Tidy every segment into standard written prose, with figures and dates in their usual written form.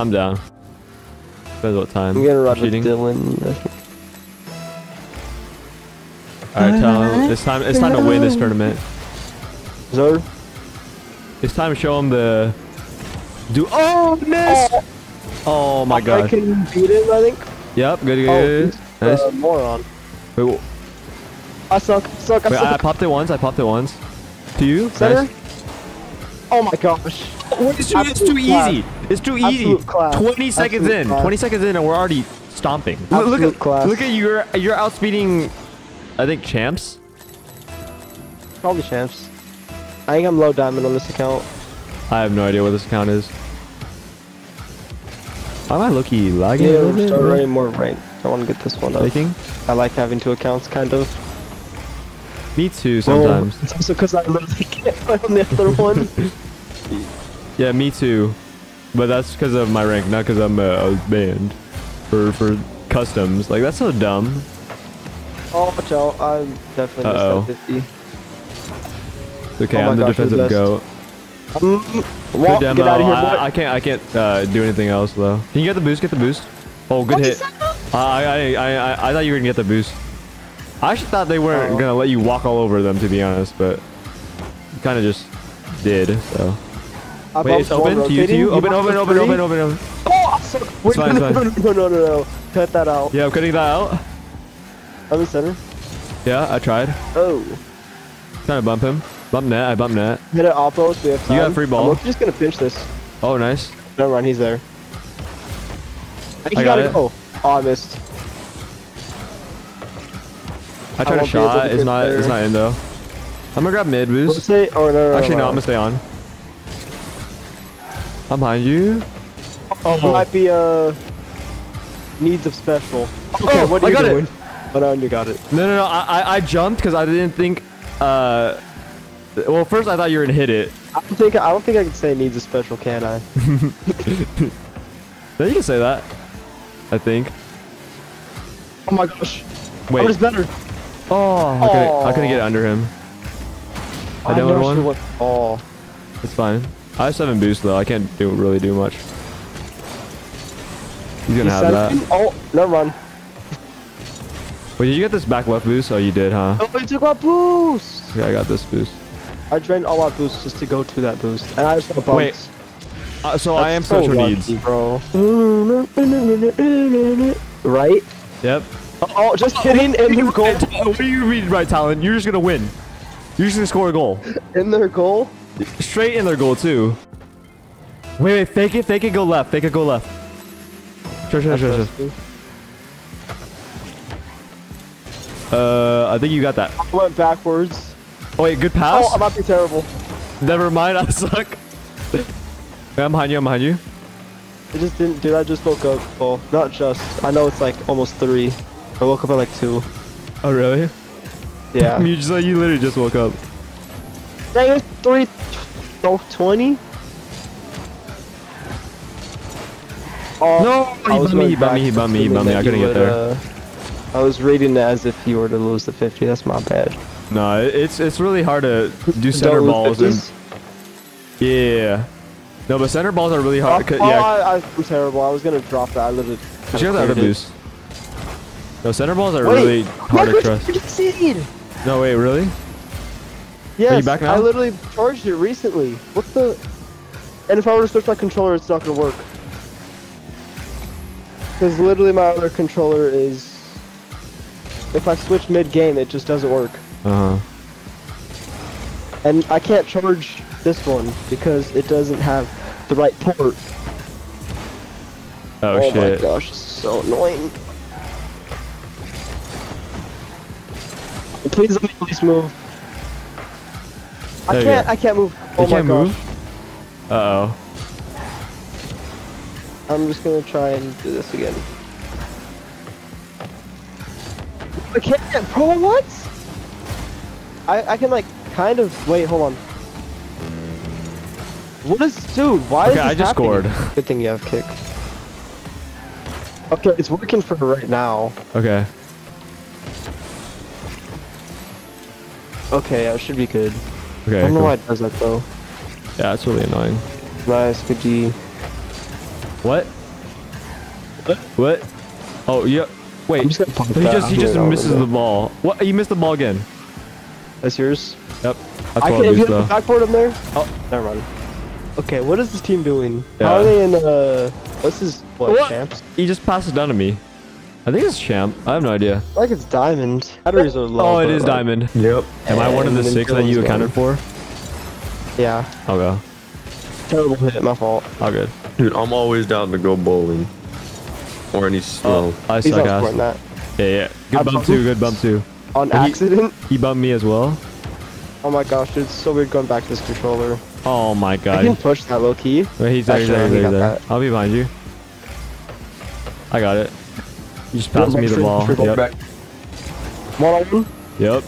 I'm down. Depends what time. I'm gonna run with Dylan. Alright, Talon. It's time to win this tournament. Sir? It's time to show him the... Oh, miss! Oh my god. I can beat him, I think. Yep, good. Oh, nice. Moron. Wait, I suck. I popped it once, To you? Center? Nice. Oh my gosh. What is it's too easy. It's too easy. 20 seconds in. 20 seconds in and we're already stomping. Look at you're outspeeding, I think, champs. Probably champs. I think I'm low diamond on this account. I have no idea what this account is. Why am I lucky lagging? Yeah, we're still running more ranked. I want to get this one up. I like having two accounts, kind of. Me too, sometimes. It's also because I literally can't play on the other one. Yeah, me too. But that's because of my rank, not because I'm banned for customs. Like, that's so dumb. Oh, watch out. I'm definitely missed that 50. It's okay, I'm the defensive goat. Walk, get out of here, boy. I can't do anything else though. Can you get the boost? Oh, good hit. I thought you were gonna get the boost. I actually thought they weren't gonna let you walk all over them, to be honest, but you kind of just did. So. Wait, it's open to you. Open. Oh, I suck. Wait, no. Cut that out. Yeah, I'm cutting that out. I'm in center. Yeah, I tried. Oh. Trying to bump him. Bump net, I bump net. Hit it off post, we have time. You got free ball. I'm just gonna pinch this. Oh, nice. Don't run, he's there. I got it. Oh, I missed. I tried a shot, it's not in though. I'm gonna grab mid boost. Actually, no, I'm gonna stay on. I'm behind you. Oh, might be needs of special. Okay, what are you doing? But you got it. No, I jumped because I didn't think well, first I thought you were gonna hit it. I don't think I can say it needs a special, can I? No, you can say that. I think. Oh my gosh. Wait. What is better? Oh, I couldn't get under him. I don't want one. Oh. It's fine. I have 7 boost though. I can't really do much. He's gonna have that. Oh, no run. Wait, did you get this back left boost? Oh, you did, huh? Oh, I took my boost. Yeah, I got this boost. I drained all my boosts just to go to that boost, and I just got bumped. Wait, so that's I am so special lucky, needs, bro. Right? Yep. Oh, just kidding! And you goal. What do you mean, right, Talon? You're just gonna win. You're just gonna score a goal. In their goal? Straight in their goal too. Wait, fake it, go left. Sure. I think you got that. I went backwards. Oh wait, good pass? Oh, I might be terrible. Never mind, I suck. Wait, I'm behind you. I just didn't, dude, I just woke up. Well, not just. I know it's like almost 3. I woke up at like 2. Oh, really? Yeah. You literally just woke up. Dang, it's 3:20? Oh, no! He bumped me. I couldn't get there. I was reading it as if you were to lose the 50. That's my bad. No, it's really hard to do center balls and yeah. No, but center balls are really hard. I'm terrible. I was gonna drop that. I literally. Did you have that other boost? No, center balls are really hard to trust. No, wait, really? Yeah. Are you back now? I literally charged it recently. What the? And if I were to switch my controller, it's not gonna work. Because literally my other controller is. If I switch mid-game, it just doesn't work. And I can't charge this one because it doesn't have the right port. Oh shit. Oh my gosh, this is so annoying. Please let me at least move. I can't move. Oh my gosh. Uh-oh. I'm just gonna try and do this again. I can't, bro, what? I can like, kind of, wait, hold on. What is, dude, why is this happening? I just scored. Good thing you have kick. Okay, it's working for her right now. Okay. Okay, I should be good. Okay, I don't know why it does that though. Yeah, it's really annoying. Nice, good G. What? What? Oh, yeah. Wait, he just misses the ball. What? He missed the ball again. That's yours? Yep. That's I can hit the backboard up there. Oh, never mind. Okay, what is this team doing? Yeah. How are they in, what's his, what? Champs? He just passed it down to me. I think it's champ. I have no idea. Like it's diamond. Batteries are low. Oh, it is diamond. Yep. Am I one of the six that you accounted for? Yeah. Okay. Terrible hit, my fault. All good. Dude, I'm always down to go bowling. Or any slow. I suck ass. That. Yeah. Good bump too, good bump too. On accident? He bumped me as well. Oh my gosh, dude, it's so weird going back to this controller. Oh my god. I can push that low key. Wait, he's actually there. I'll be behind you. I got it. You just passed me the ball. Yep. One. Yep.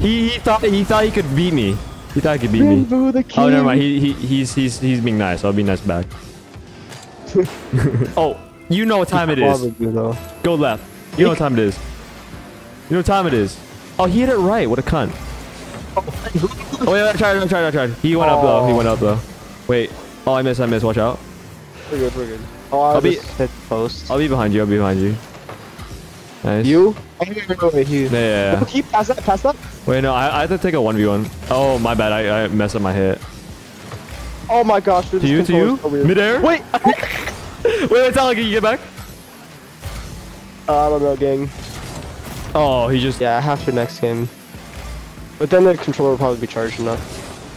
He thought he could beat me. He thought he could beat me. Oh, never mind. He's being nice. I'll be nice back. Oh, you know what time it is. Go left. You know what time it is. You know what time it is. Oh, he hit it right. What a cunt. Oh wait, I tried. He went up though. Wait. Oh, I missed. Watch out. We're good. Oh, I'll be behind you. Nice. You? I'm gonna go over here. Yeah. Keep pass that. Wait, no. I have to take a 1v1. Oh, my bad. I messed up my hit. Oh my gosh. To you? Midair? Wait. wait, Talon, can you get back? I don't know, gang. Oh, he just. Yeah, half for next game. But then the controller will probably be charged enough.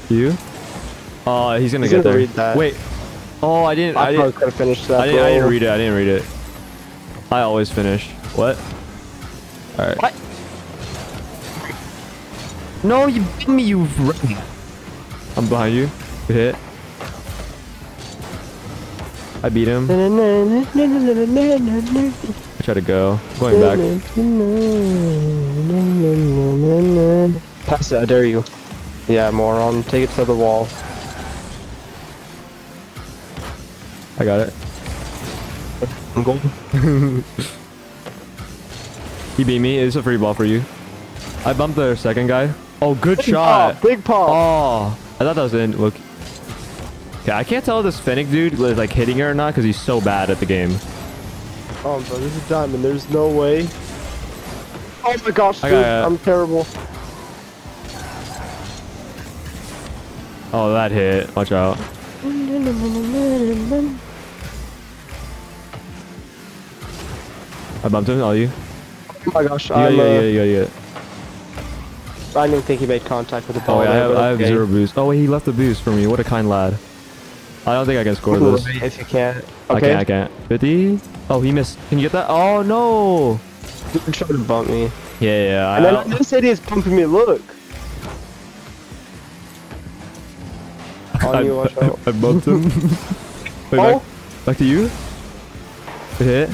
You? Oh, he's gonna get there. Read that. Wait. Oh, I didn't could have finished that. I didn't read it. I always finish. What? All right. What? No, you beat me, you. I'm behind you. Good hit. I beat him. I try to go. I'm going back. Pass it, I dare you. Yeah, moron. Take it to the wall. I got it. I'm gold. He beat me. It's a free ball for you. I bumped the second guy. Oh, good shot. Paw, big paw. Oh, I thought that was in. Look. Okay, I can't tell if this Fennec dude is like hitting her or not because he's so bad at the game. Oh, bro, this is diamond. There's no way. Oh my gosh, dude. I'm terrible. Oh, that hit. Watch out. I bumped him, all you. Oh my gosh, yeah. I didn't think he made contact with the ball. Oh, yeah, I have zero boost. Oh, wait, he left the boost for me. What a kind lad. I don't think I can score this. If you can't. Okay. I can't. 50? Oh, he missed. Can you get that? Oh, no. He tried to bump me. Yeah. And then this idiot is bumping me. Look. I bumped him. Wait, oh. Back to you. Good hit.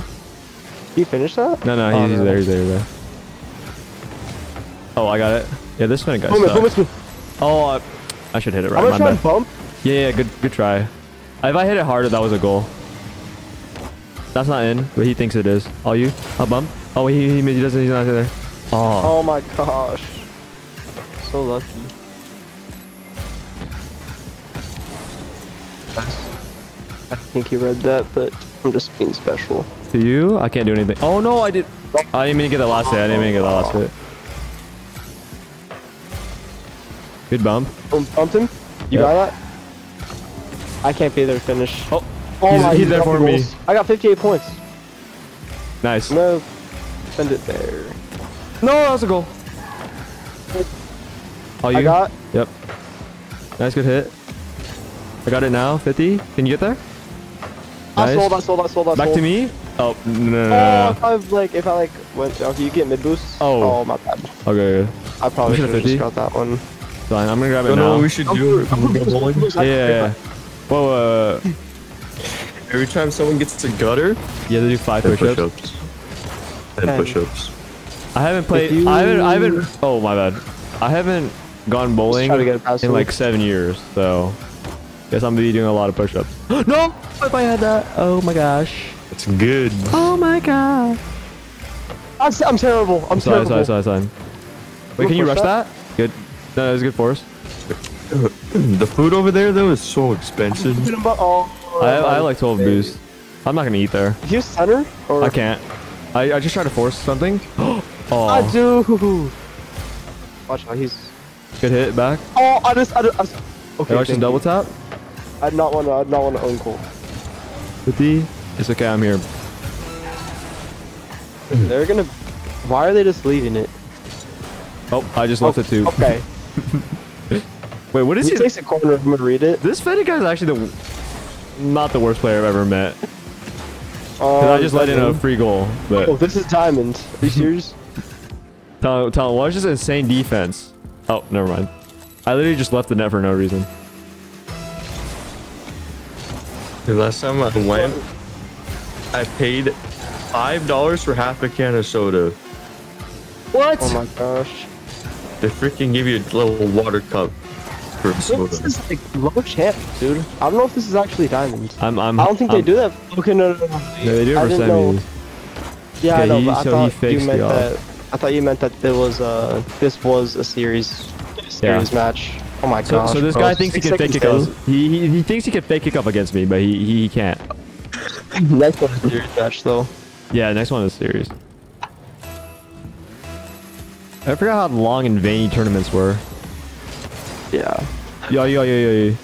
You finished that? No, he's there. Oh, I got it. Yeah, this one guy sucks. Oh, I should hit it right. I'm gonna try bump. Yeah, good try. If I hit it harder, that was a goal. That's not in, but he thinks it is. Oh, you? I'll bump. Oh, he doesn't. He's not there. Oh. Oh my gosh. So lucky. I think he read that, but I'm just being special. To you? I can't do anything. Oh no, I did. I didn't mean to get the last hit. Good bump. Bumped him? You got that? I can't be there to finish. Oh he's there for me. I got 58 points. Nice. No, send it there. No, that was a goal. Oh, you got? Yep. Nice, good hit. I got it now. 50. Can you get there? Nice. I sold. Back to me? Oh, no. If I went, okay, you get mid boost. Oh, my bad. Okay. I probably should have just got that one. Fine, I'm gonna grab it now. No, we should do it. Yeah. Well, every time someone gets to gutter, you have to do 5 push-ups. 10 push-ups. I haven't. Oh my bad. I haven't gone bowling in like 7 years, so. Guess I'm gonna be doing a lot of push-ups. No! If I had that, oh my gosh. It's good. Oh my god. I'm terrible. I'm sorry. Wait, can you rush that? Good. No, that was good for us. The food over there though is so expensive. Oh, I like 12 boost. I'm not gonna eat there. You center? Or? I can't. I just tried to force something. Oh. I do. Watch out, he's. Good hit back. Oh, I just okay. Hey, I should double tap. I'd not want to own cool. 50. It's okay. I'm here. They're gonna. Why are they just leaving it? Oh, I just left it too. Okay. Wait, what is he? He takes a corner of him to read it. This Fettigar is actually not the worst player I've ever met. I just let in a free goal. But. Oh, this is diamond. Are you serious? Talon, watch this insane defense. Oh, never mind. I literally just left the net for no reason. The last time I went, I paid $5 for half a can of soda. What? Oh my gosh. They freaking give you a little water cup for soda. This is like low champ, dude. I don't know if this is actually diamond. I don't think they do that. Okay, no. Yeah, they do for semis. Yeah, I know, but I thought you meant that. I thought you meant that there was this was a series match. Oh my gosh. So this guy thinks he can fake kick up. He thinks he can fake kick up against me, but he can't. Next one is a series match though. Yeah, next one is series. I forgot how long and veiny tournaments were. Yeah. Yo.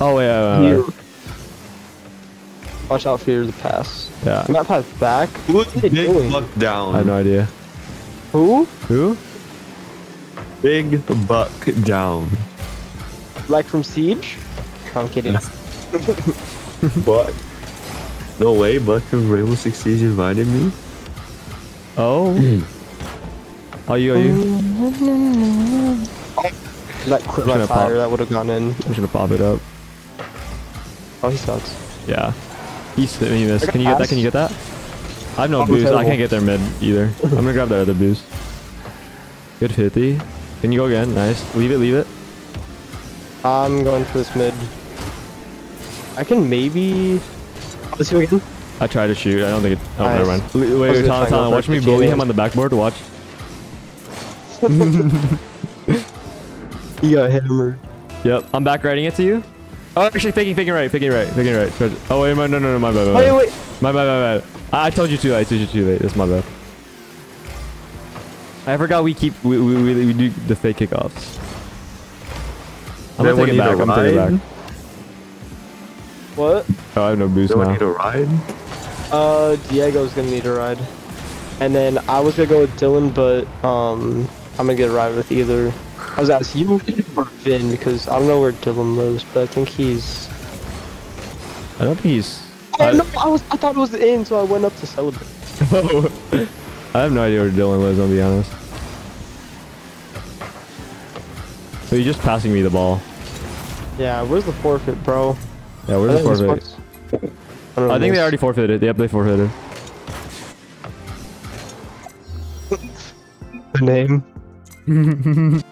Oh yeah. Watch out for the pass. Yeah. That pass back. Who's Big Buck down? I have no idea. Who? Big Buck down. Like from Siege? I'm kidding. Buck. No way, Buck from Rainbow Six Siege invited me. Oh. Are you? That fire that would have gone in. I'm gonna pop it up. Oh, he sucks. Yeah. He missed. Can you get that? I have no boost. I can't get their mid either. I'm gonna grab that other boost. Good 50. Can you go again? Nice. Leave it. I'm going for this mid. I can maybe. Let's go again. I try to shoot. I don't think it. Oh, nice. Never mind. Wait, Talon, watch me bully him on the backboard. Watch. He got hammered. Yep. I'm back riding it to you. Oh, actually, faking right. Oh, wait, no, my bad. Wait. My bad. I told you too late. That's my bad. I forgot we do the fake kickoffs. I'm gonna take it back. What? Oh, I have no boost now. Do I need a ride? Diego's gonna need a ride. And then I was gonna go with Dylan, but I'm gonna get a ride with either. I was asking you or Finn because I don't know where Dylan lives, but I think he's. I don't think he's. Oh, no, I thought it was the end, so I went up to celebrate. Oh. I have no idea where Dylan lives, I'll be honest. So you're just passing me the ball. Yeah, where's the forfeit, bro? Yeah, where's the forfeit? I think they already forfeited. Yep, they forfeited. The name.